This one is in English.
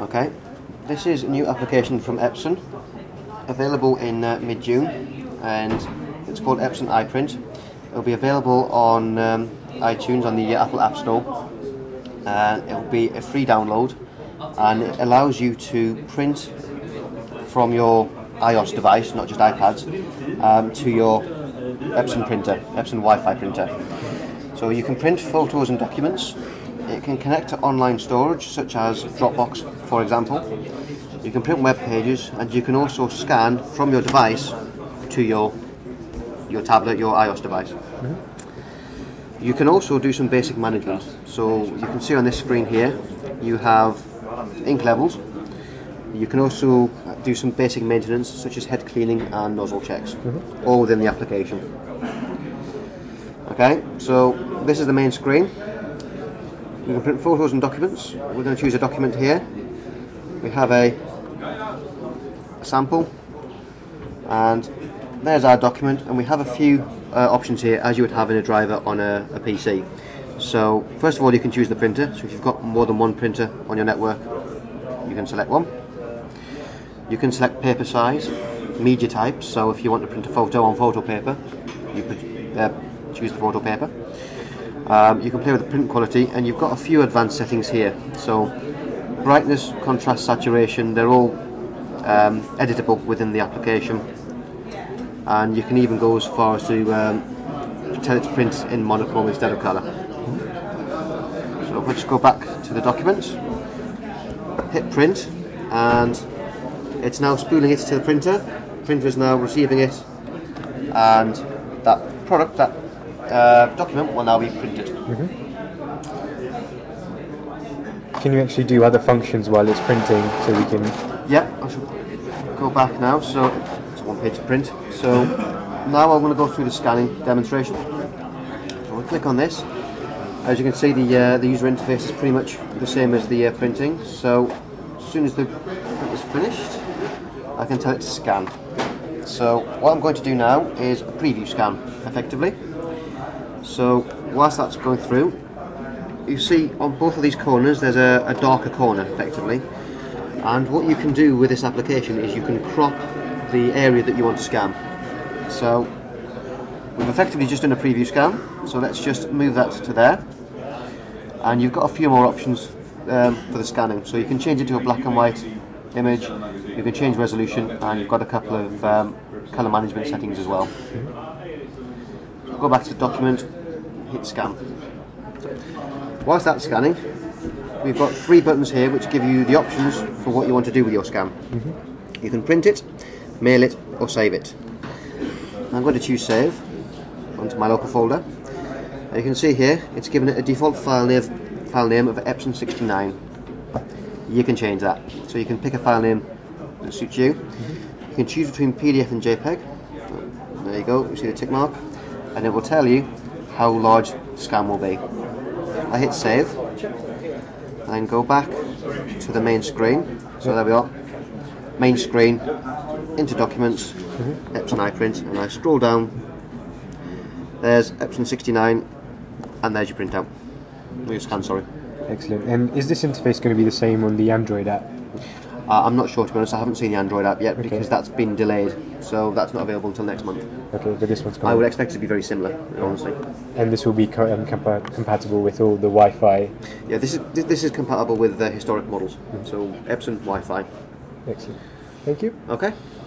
Okay, this is a new application from Epson, available in mid-June, and it's called Epson iPrint. It'll be available on iTunes, on the Apple App Store, and it'll be a free download, and it allows you to print from your iOS device, not just iPads, to your Epson printer, Epson Wi-Fi printer. So you can print photos and documents. It can connect to online storage, such as Dropbox, for example. You can print web pages, and you can also scan from your device to your tablet, your iOS device. Mm-hmm. You can also do some basic management. So you can see on this screen here, you have ink levels. You can also do some basic maintenance, such as head cleaning and nozzle checks, mm-hmm. all within the application. Okay, so this is the main screen. We can print photos and documents. We're going to choose a document here. We have a sample, and there's our document, and we have a few options here, as you would have in a driver on a PC. So first of all, you can choose the printer. So if you've got more than one printer on your network, you can select one. You can select paper size, media type. So if you want to print a photo on photo paper, you could choose the photo paper. You can play with the print quality, and you've got a few advanced settings here. So brightness, contrast, saturation, they're all editable within the application. And you can even go as far as to tell it to print in monochrome instead of colour. So if I just go back to the documents, hit print, and it's now spooling it to the printer. The printer is now receiving it, and that product, that document will now be printed. Mm-hmm. Can you actually do other functions while it's printing, so we can... Yeah, I should go back now, so it's one page to print. So now I'm going to go through the scanning demonstration. So we'll click on this. As you can see, the user interface is pretty much the same as the printing. So as soon as the print is finished, I can tell it to scan. So what I'm going to do now is a preview scan, effectively. So whilst that's going through, you see on both of these corners there's a darker corner, effectively, and what you can do with this application is you can crop the area that you want to scan. So we've effectively just done a preview scan, so let's just move that to there, and you've got a few more options for the scanning. So you can change it to a black and white image, you can change resolution, and you've got a couple of colour management settings as well. Go back to the document, hit scan. Whilst that's scanning, we've got three buttons here which give you the options for what you want to do with your scan. Mm-hmm. You can print it, mail it, or save it. I'm going to choose save onto my local folder. And you can see here it's given it a default file name of Epson69. You can change that, so you can pick a file name that suits you. Mm-hmm. You can choose between PDF and JPEG. There you go, you see the tick mark, and it will tell you how large the scan will be. I hit save, and go back to the main screen. So there we are, main screen, into documents, mm-hmm. Epson iPrint, and I scroll down, there's Epson 69, and there's your printout, your scan, sorry. Excellent, and is this interface going to be the same on the Android app? I'm not sure, to be honest. I haven't seen the Android app yet, because that's been delayed, so that's not available until next month. Okay, but this one's coming. I would expect it to be very similar, honestly. And this will be compatible with all the Wi-Fi? Yeah, this is compatible with the historic models, mm-hmm. so Epson Wi-Fi. Excellent. Thank you. Okay.